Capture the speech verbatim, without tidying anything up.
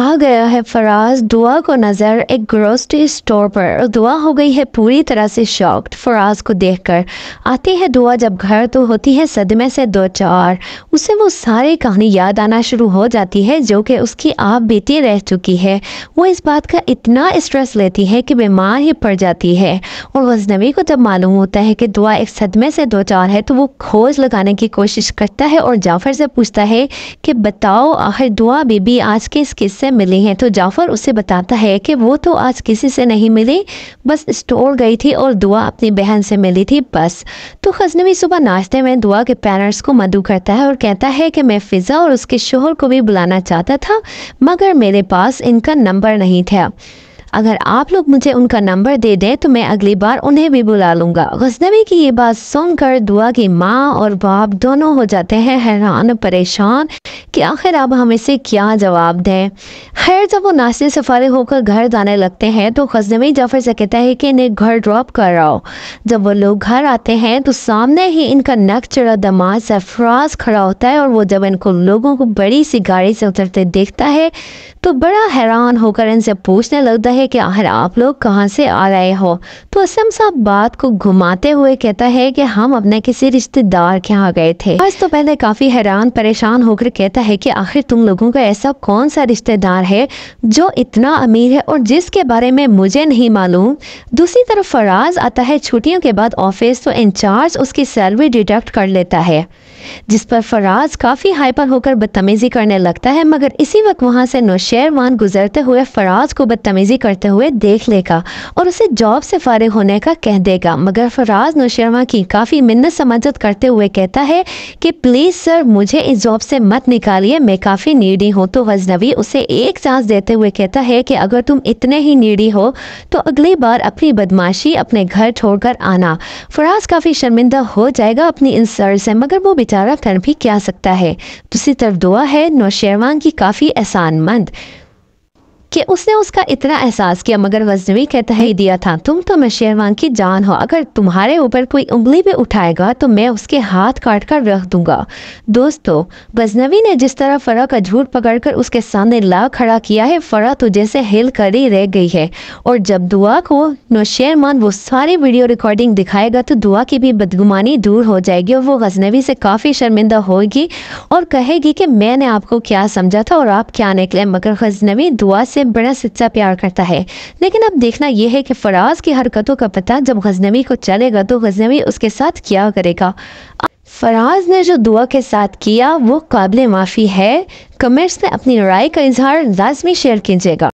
आ गया है फराज दुआ को नज़र एक ग्रोसरी स्टोर पर। दुआ हो गई है पूरी तरह से शॉक्ड फराज को देखकर। आती है दुआ जब घर तो होती है सदमे से दो चार। उसे वो सारी कहानी याद आना शुरू हो जाती है जो कि उसकी आप बेटी रह चुकी है। वो इस बात का इतना स्ट्रेस लेती है कि बीमार ही पड़ जाती है। और वज़नवी को जब मालूम होता है कि दुआ एक सदमे से दो चार है तो वो खोज लगाने की कोशिश करता है और जाफ़र से पूछता है कि बताओ आखिर दुआ बीबी आज के इस किस्से मिली हैं। तो जाफ़र उसे बताता है कि वो तो आज किसी से नहीं मिली, बस स्टोर गई थी और दुआ अपनी बहन से मिली थी बस। तो गज़नवी सुबह नाश्ते में दुआ के पेरेंट्स को मदू करता है और कहता है कि मैं फ़िज़ा और उसके शोहर को भी बुलाना चाहता था मगर मेरे पास इनका नंबर नहीं था। अगर आप लोग मुझे उनका नंबर दे दें तो मैं अगली बार उन्हें भी बुला लूँगा। गज़नवी की ये बात सुनकर दुआ की माँ और बाप दोनों हो जाते हैं हैरान परेशान कि आखिर अब हम इसे क्या जवाब दें। खैर जब वो नाश्ते से फारिग होकर घर जाने लगते हैं तो गज़नवी जाफ़र से कहता है कि इन्हें घर ड्रॉप कराओ। जब वो लोग घर आते हैं तो सामने ही इनका नक चढ़ा दामाद सरफराज खड़ा होता है और वो जब इनको लोगों को बड़ी सी गाड़ी से उतरते देखता है तो बड़ा हैरान होकर इनसे पूछने लगता है कि आखिर आप लोग कहाँ से आ रहे हो। तो असलम साहब बात को घुमाते हुए कहता है कि हम अपने किसी रिश्तेदार के यहाँ गए थे। आज तो पहले काफ़ी हैरान परेशान होकर कहता है कि आखिर तुम लोगों का ऐसा कौन सा रिश्तेदार है जो इतना अमीर है और जिसके बारे में मुझे नहीं मालूम। दूसरी तरफ फराज आता है छुट्टियों के बाद ऑफिस तो इंचार्ज उसकी सैलरी डिडक्ट कर लेता है जिस पर फराज काफ़ी हाइपर होकर बदतमीजी करने लगता है। मगर इसी वक्त वहाँ से नौशेरवान गुजरते हुए फराज को बदतमीजी करते हुए देख लेगा और उसे जॉब से फारिग होने का कह देगा। मगर फराज नौशेरवान की काफ़ी मिन्नत समाजत करते हुए कहता है कि प्लीज़ सर मुझे इस जॉब से मत निकालिए, मैं काफ़ी नीडी हूँ। तो गज़नवी उसे एक चांस देते हुए कहता है कि अगर तुम इतने ही नीडी हो तो अगली बार अपनी बदमाशी अपने घर छोड़कर आना। फराज काफ़ी शर्मिंदा हो जाएगा अपनी इंसल्ट से मगर वो बेचारा कर भी क्या सकता है। दूसरी तरफ दुआ है नौशेरवान की काफ़ी एहसानमंद कि उसने उसका इतना एहसास किया। मगर गज़नवी कहता है दिया था तुम तो नौशेरवान की जान हो, अगर तुम्हारे ऊपर कोई उंगली भी उठाएगा तो मैं उसके हाथ काट कर रख दूंगा। दोस्तों गज़नवी ने जिस तरह फ़रा का झूठ पकड़कर उसके सामने ला खड़ा किया है फ़रा तो जैसे हिल कर ही रह गई है। और जब दुआ को नौशेरवान वो सारी वीडियो रिकॉर्डिंग दिखाएगा तो दुआ की भी बदगुमानी दूर हो जाएगी और वो गज़नवी से काफ़ी शर्मिंदा होगी और कहेगी कि मैंने आपको क्या समझा था और आप क्या निकले। मगर गज़नवी दुआ बड़ा सच्चा प्यार करता है। लेकिन अब देखना यह है कि फराज की हरकतों का पता जब गज़नवी को चलेगा तो गज़नवी उसके साथ क्या करेगा। फराज ने जो दुआ के साथ किया वो काबिल माफ़ी है। कमेंट्स में अपनी राय का इजहार लाजमी शेयर कीजिएगा।